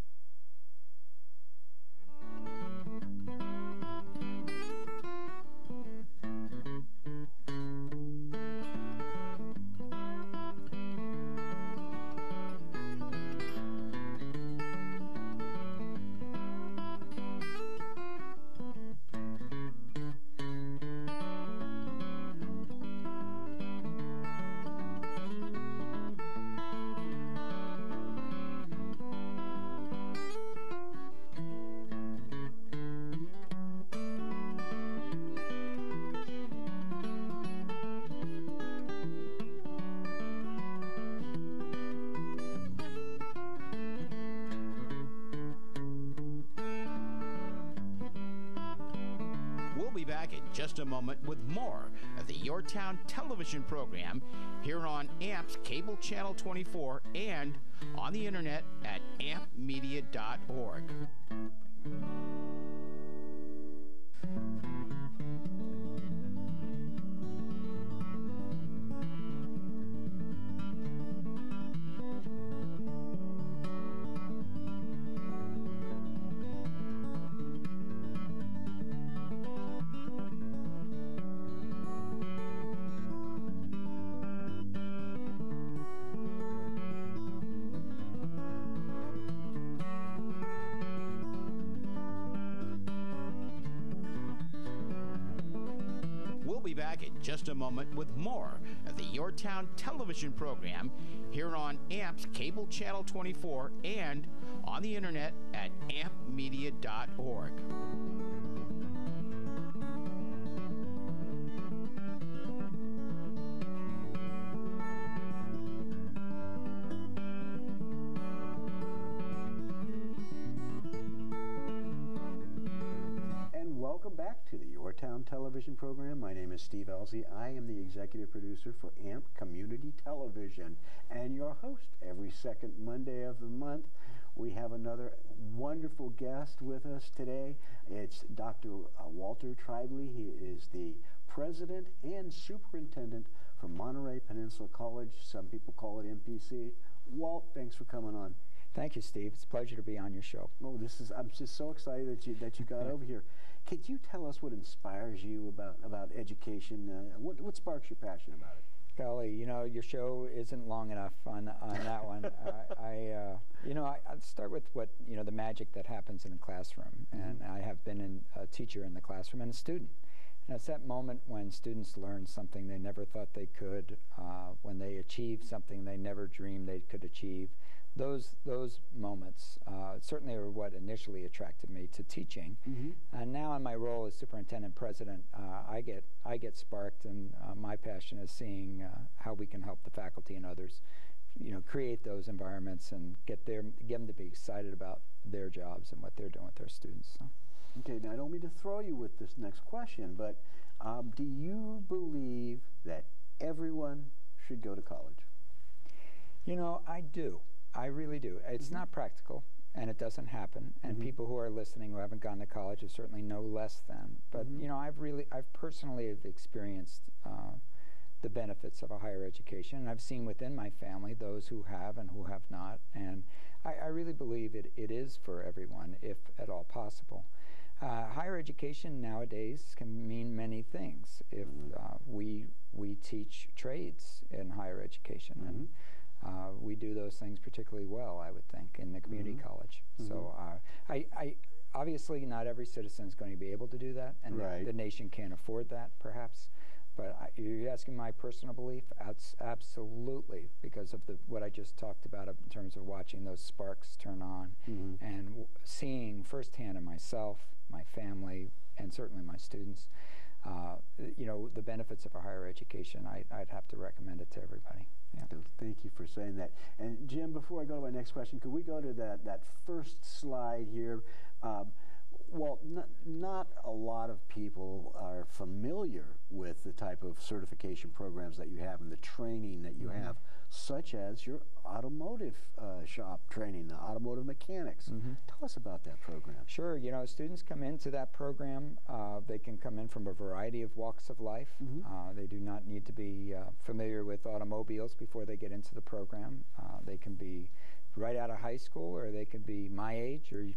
Just a moment with more of the Your Town television program here on AMP's Cable Channel 24 and on the internet at ampmedia.org. Just a moment with more of the Your Town television program here on AMP's Cable Channel 24 and on the internet at ampmedia.org. Television program. My name is Steve Ellzey. I am the executive producer for AMP Community Television and your host every second Monday of the month. We have another wonderful guest with us today. It's Dr. Walter Tribely. He is the president and superintendent for Monterey Peninsula College. Some people call it MPC. Walt, thanks for coming on. Thank you, Steve. It's a pleasure to be on your show. Oh, this is, I'm just so excited that you got over here. Could you tell us what inspires you about education? What sparks your passion about it? Golly, you know, your show isn't long enough on that one. I'll start with the magic that happens in the classroom. Mm-hmm. And I have been a teacher in the classroom and a student. And it's that moment when students learn something they never thought they could, when they achieve something they never dreamed they could achieve. Those moments certainly are what initially attracted me to teaching. Mm-hmm. And now in my role as superintendent president, I get sparked, and my passion is seeing how we can help the faculty and others, create those environments and get them to be excited about their jobs and what they're doing with their students. So. Okay, now I don't mean to throw you with this next question, but do you believe that everyone should go to college? You know, I do. I really do. It's not practical, and it doesn't happen. And people who are listening who haven't gone to college are certainly no less than. But I've personally have experienced the benefits of a higher education, and I've seen within my family those who have and who have not. And I really believe it is for everyone, if at all possible. Higher education nowadays can mean many things. If we teach trades in higher education, and we do those things particularly well, I would think, in the community college. Mm-hmm. So I obviously not every citizen is going to be able to do that, and the nation can't afford that, perhaps. But you're asking my personal belief? Absolutely, because of what I just talked about in terms of watching those sparks turn on and seeing firsthand in myself, my family, and certainly my students, the benefits of a higher education. I'd have to recommend it to everybody. Yeah. Thank you for saying that. And Jim, before I go to my next question, could we go to that first slide here? Well, not a lot of people are familiar with the type of certification programs that you have and the training that you have, such as your automotive shop training, the automotive mechanics. Tell us about that program. Sure. Students come into that program. They can come in from a variety of walks of life. They do not need to be familiar with automobiles before they get into the program. They can be right out of high school, or they can be my age, or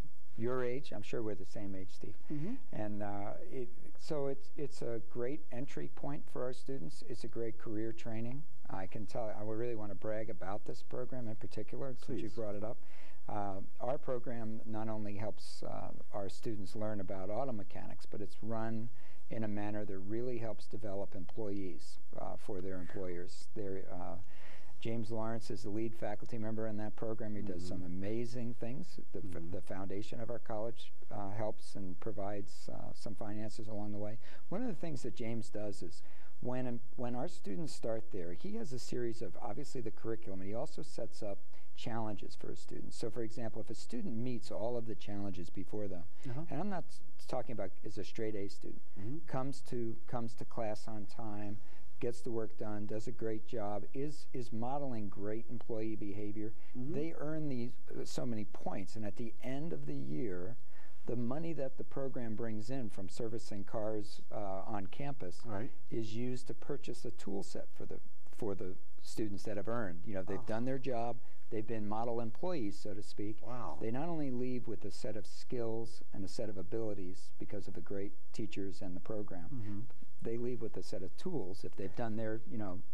your age. I'm sure we're the same age, Steve. And so it's a great entry point for our students. It's a great career training. I can tell, I really want to brag about this program in particular, since you brought it up. Our program not only helps our students learn about auto mechanics, but it's run in a manner that really helps develop employees for their employers. James Lawrence is the lead faculty member in that program. He does some amazing things. The foundation of our college helps and provides some finances along the way. One of the things that James does is when our students start there, he has a series of, obviously, the curriculum, and he also sets up challenges for his students. So, for example, if a student meets all of the challenges before them, and I'm not talking about is a straight A student, comes to class on time, gets the work done, does a great job, is modeling great employee behavior. They earn these so many points, and at the end of the year, the money that the program brings in from servicing cars on campus is used to purchase a tool set for the students that have earned. They've done their job. They've been model employees, so to speak. Wow. They not only leave with a set of skills and a set of abilities because of the great teachers and the program, they leave with a set of tools if they've done their,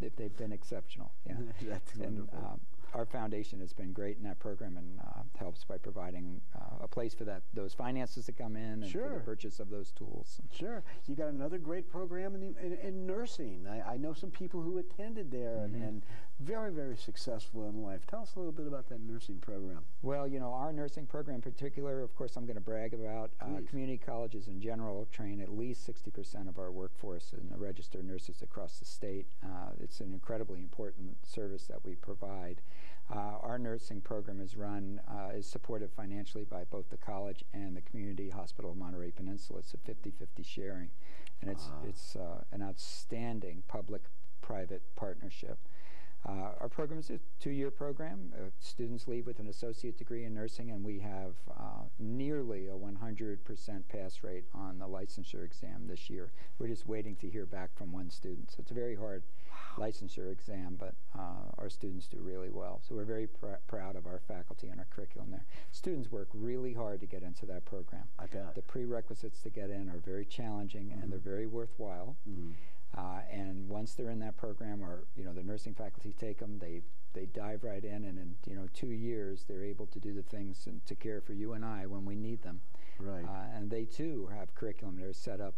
if they've been exceptional. Yeah. That's wonderful. Our foundation has been great in that program, and helps by providing a place for those finances to come in and for the purchase of those tools. Sure. You got another great program in nursing. I know some people who attended there and very, very successful in life. Tell us a little bit about that nursing program. Well, our nursing program in particular, of course, I'm going to brag about. Community colleges in general train at least 60% of our workforce and the registered nurses across the state. It's an incredibly important service that we provide. Our nursing program is supported financially by both the college and the community hospital of Monterey Peninsula. It's a 50-50 sharing, and it's an outstanding public-private partnership. Our program is a two-year program. Students leave with an associate degree in nursing, and we have nearly a 100% pass rate on the licensure exam this year. We're just waiting to hear back from one student. So it's a very hard licensure exam, but our students do really well. So we're very proud of our faculty and our curriculum there. Students work really hard to get into that program. I bet. The prerequisites to get in are very challenging, and they're very worthwhile. And once they're in that program, or the nursing faculty take them, they dive right in, and in 2 years they're able to do the things and to care for you and I when we need them. Right. And they too have curriculum that are set up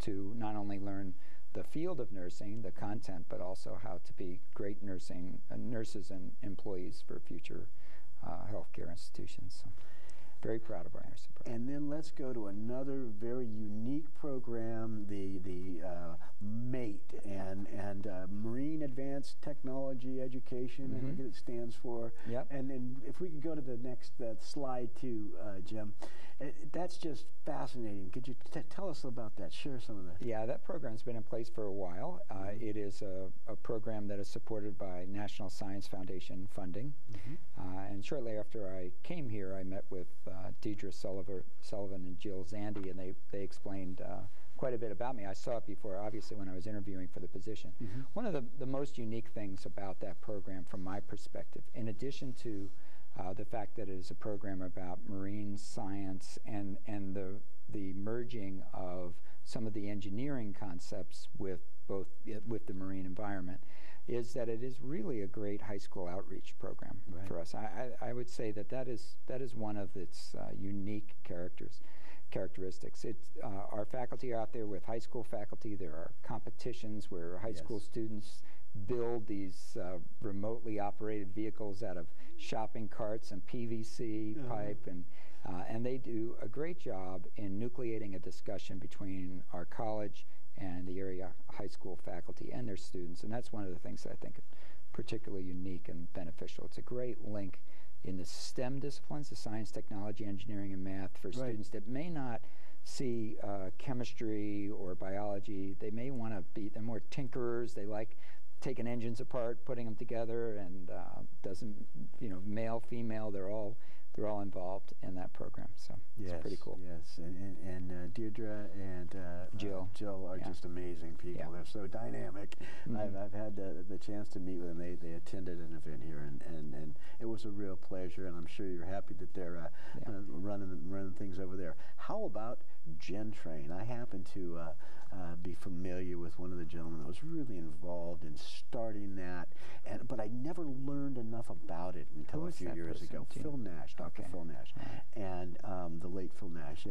to not only learn the field of nursing, the content, but also how to be great nursing nurses and employees for future healthcare institutions. So very proud of our nursing program. And then let's go to another very unique program, the MATE, and Marine Advanced Technology Education, I think it stands for. Yep. And then if we could go to the next slide too, Jim. That's just fascinating. Could you tell us about that? Share some of that. Yeah, that program's been in place for a while. It is a program that is supported by National Science Foundation funding. And shortly after I came here, I met with Deidre Sullivan and Jill Zandi, and they explained quite a bit about me. I saw it before, obviously, when I was interviewing for the position. One of the most unique things about that program, from my perspective, in addition to the fact that it is a program about marine science and the merging of some of the engineering concepts with both with the marine environment, is that it is really a great high school outreach program for us. I would say that is one of its unique characteristics. Our faculty are out there with high school faculty. There are competitions where high school students build these remotely operated vehicles out of shopping carts and PVC pipe, and they do a great job in nucleating a discussion between our college and the area high school faculty and their students, and that's one of the things that I think is particularly unique and beneficial. It's a great link in the STEM disciplines, the science, technology, engineering, and math, for students that may not see chemistry or biology. They may want to be, they're more tinkerers, they like taking engines apart, putting them together, and male, female, they're all involved in that program. So it's pretty cool. Yes, and Deirdre and Jill are just amazing people. They're so dynamic. I've had the chance to meet with them. They attended an event here, and it was a real pleasure. And I'm sure you're happy that they're running things over there. How about GenTrain? I happen to be familiar with one of the gentlemen that was really involved in starting that, but I never learned enough about it until a few years ago. Phil Nash, Dr. Phil Nash, and the late Phil Nash,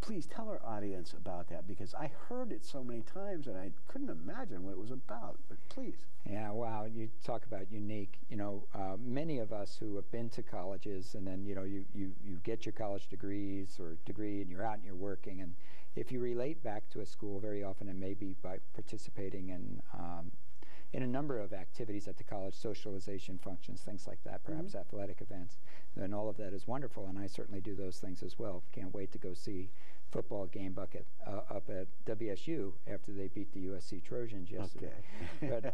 please tell our audience about that, because I heard it so many times and I couldn't imagine what it was about, but please. Yeah, wow, you talk about unique. Many of us who have been to colleges, and then you get your college degree and you're out and you're working, and if you relate back to a school very often, and maybe by participating in a number of activities at the college, socialization functions, things like that, perhaps athletic events, and all of that is wonderful, and I certainly do those things as well. Can't wait to go see football game up at WSU after they beat the USC Trojans yesterday. Okay.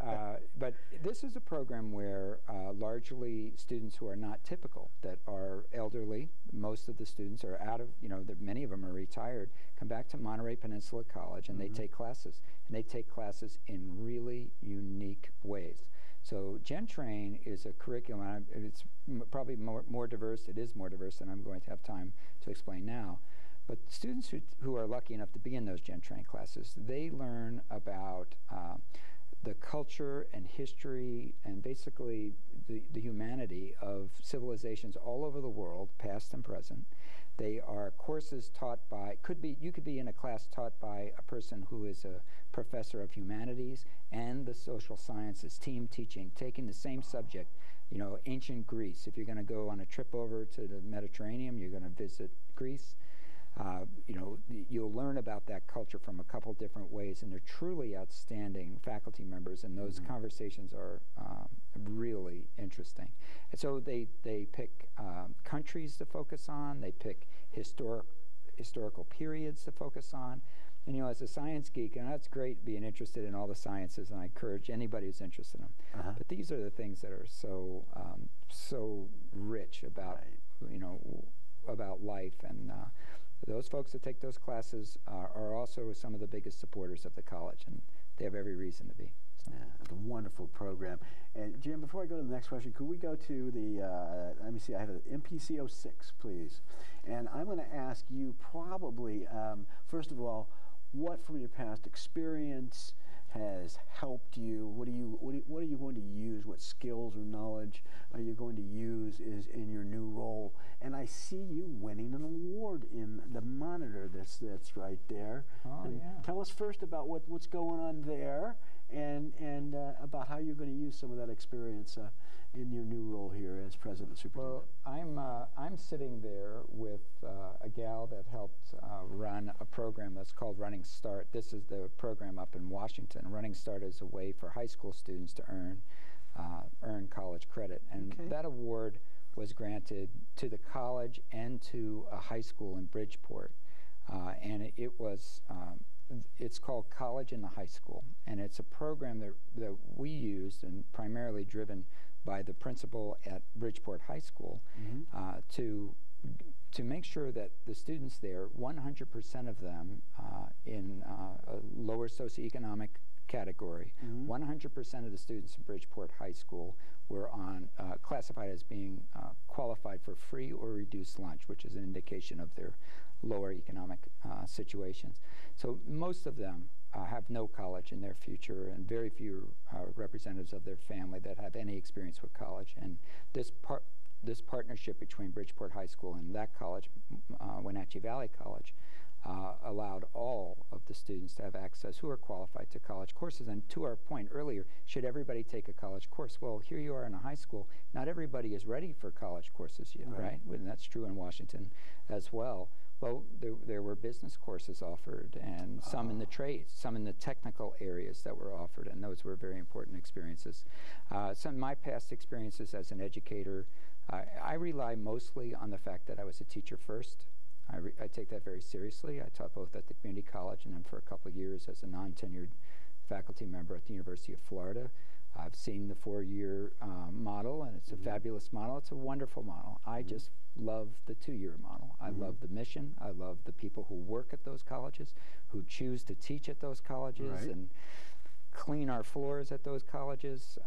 But this is a program where largely students who are not typical, that are elderly, most of the students are out of, many of them are retired, come back to Monterey Peninsula College, and they take classes. And they take classes in really unique ways. So GenTrain is a curriculum, and it's probably more diverse than I'm going to have time to explain now. But students who are lucky enough to be in those GenTrain classes, they learn about the culture and history and basically the humanity of civilizations all over the world, past and present. They are courses taught by, you could be in a class taught by a person who is a professor of humanities and the social sciences, team teaching, taking the same subject, ancient Greece. If you're going to go on a trip over to the Mediterranean, you're going to visit Greece. You'll learn about that culture from a couple different ways, and they're truly outstanding faculty members, and those conversations are really interesting. And so they pick countries to focus on, they pick historical periods to focus on. And, you know, as a science geek, and that's great being interested in all the sciences, and I encourage anybody who's interested in them. But these are the things that are so so rich about, you know, about life. And those folks that take those classes are also some of the biggest supporters of the college, and they have every reason to be. Yeah, it's a wonderful program. And Jim, before I go to the next question, could we go to the, let me see, I have an MPCO 6, please. And I'm going to ask you probably, first of all, what from your past experience has helped you? What are you going to use? What skills or knowledge are you going to use in your new role? And I see you winning an award in the monitor that's right there. Oh, yeah. Tell us first about what's going on there, and about how you're going to use some of that experience in your new role here as president superintendent. Well, I'm sitting there with a gal that helped run a program that's called Running Start. This is the program up in Washington. Running Start is a way for high school students to earn college credit, and that award was granted to the college and to a high school in Bridgeport, and it was. It's called College in the High School, and it's a program that we used and primarily driven by the principal at Bridgeport High School to make sure that the students there, 100% of them in a lower socioeconomic category, 100% of the students in Bridgeport High School were classified as being qualified for free or reduced lunch, which is an indication of their lower economic situations. So most of them have no college in their future, and very few representatives of their family that have any experience with college. And this partnership between Bridgeport High School and that college, Wenatchee Valley College, allowed all of the students to have access who are qualified to college courses. And to our point earlier, should everybody take a college course? Well, here you are in a high school. Not everybody is ready for college courses yet, right? And that's true in Washington as well. Well, there were business courses offered, and some in the trades, some in the technical areas that were offered, and those were very important experiences. Some of my past experiences as an educator, I rely mostly on the fact that I was a teacher first. I take that very seriously. I taught both at the community college and then for a couple of years as a non-tenured faculty member at the University of Florida. I've seen the four-year model, and it's a fabulous model. It's a wonderful model. I just love the two-year model. I love the mission. I love the people who work at those colleges, who choose to teach at those colleges, and clean our floors at those colleges.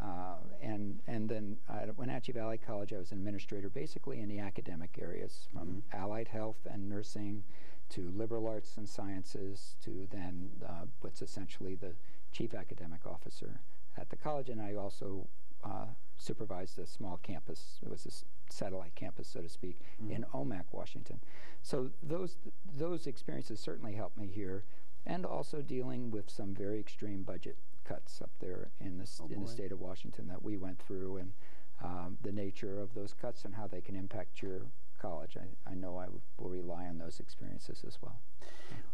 And then at Wenatchee Valley College, I was an administrator basically in the academic areas, from allied health and nursing to liberal arts and sciences to then what's essentially the chief academic officer at the college. And I also supervised a small campus. It was a satellite campus, so to speak, in Omak, Washington. So those experiences certainly helped me here, and also dealing with some very extreme budget cuts up there in the state of Washington that we went through, and the nature of those cuts and how they can impact your college. I know I will rely on those experiences as well.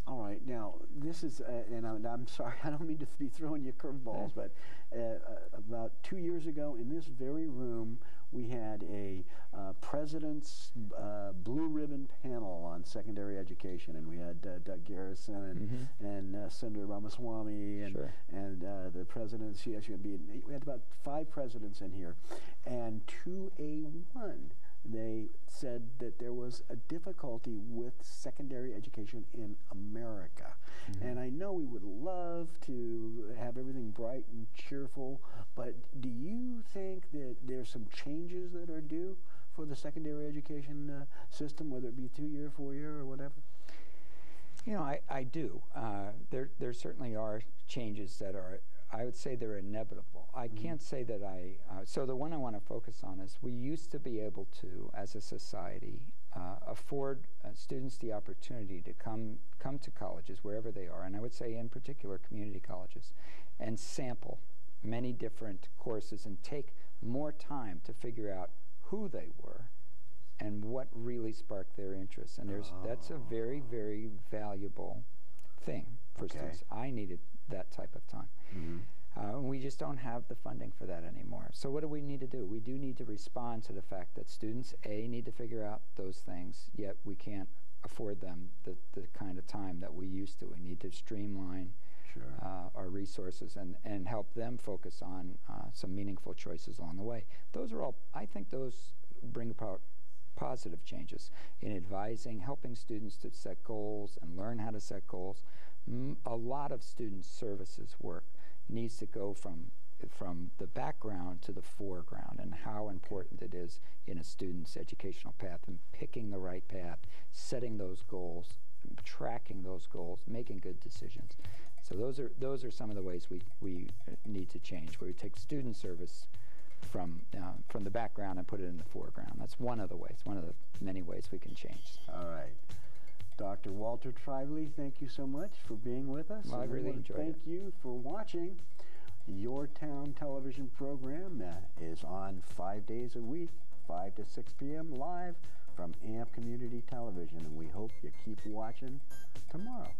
All right, now this is, and I'm sorry, I don't mean to be throwing you curveballs, but about 2 years ago in this very room, we had a president's blue ribbon panel on secondary education, and we had Doug Garrison and Senator Ramaswamy and the president of CSUMB. We had about 5 presidents in here, and 2A1. They said that there was a difficulty with secondary education in America. And I know we would love to have everything bright and cheerful, but do you think that there's some changes that are due for the secondary education system, whether it be 2 year, 4 year, or whatever? You know, I do. There certainly are changes that are, I would say they're inevitable. I can't say that so the one I want to focus on is we used to be able to, as a society, afford students the opportunity to come to colleges wherever they are, and I would say in particular community colleges, and sample many different courses and take more time to figure out who they were and what really sparked their interest. And there's that's a very, very valuable thing. For instance, I needed that type of time. We just don't have the funding for that anymore. So what do we need to do? We do need to respond to the fact that students, A, need to figure out those things, yet we can't afford them the kind of time that we used to. We need to streamline our resources and help them focus on some meaningful choices along the way. Those are all, I think those bring about positive changes in advising, helping students to set goals and learn how to set goals. A lot of student services work needs to go from the background to the foreground, and how important it is in a student's educational path, and picking the right path, setting those goals, tracking those goals, making good decisions. So those are some of the ways we need to change, where we take student service from the background and put it in the foreground. That's one of the ways, one of the many ways we can change. All right. Dr. Walter Trively, thank you so much for being with us. Well, I really enjoyed it. Thank you for watching. Your Town television program is on 5 days a week, 5 to 6 p.m. live from AMP Community Television, and we hope you keep watching tomorrow.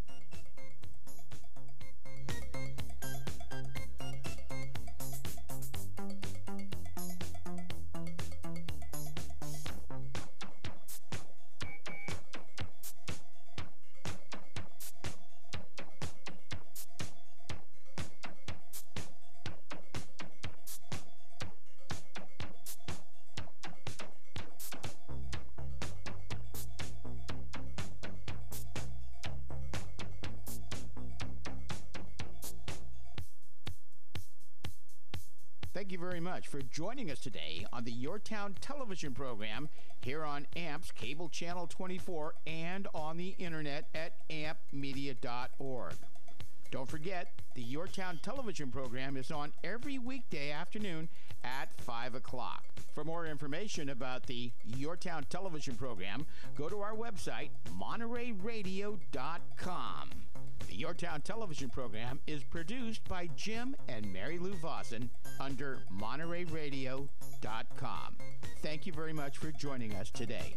Thank you very much for joining us today on the Your Town television program here on AMP's Cable Channel 24 and on the internet at ampmedia.org. Don't forget, the Your Town television program is on every weekday afternoon at 5 o'clock. For more information about the Your Town television program, go to our website, montereyradio.com. The Your Town television program is produced by Jim and Mary Lou Vossen under montereyradio.com. Thank you very much for joining us today.